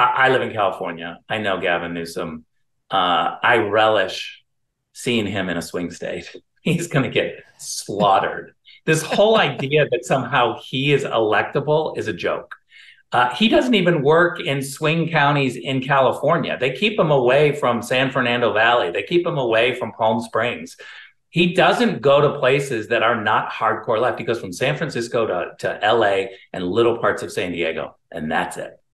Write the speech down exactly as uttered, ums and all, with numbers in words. I, I live in California. I know Gavin Newsom. Uh, I relish seeing him in a swing state. He's going to get slaughtered. This whole idea that somehow he is electable is a joke. Uh, he doesn't even work in swing counties in California. They keep him away from San Fernando Valley. They keep him away from Palm Springs. He doesn't go to places that are not hardcore left. He goes from San Francisco to, to L A and little parts of San Diego, and that's it.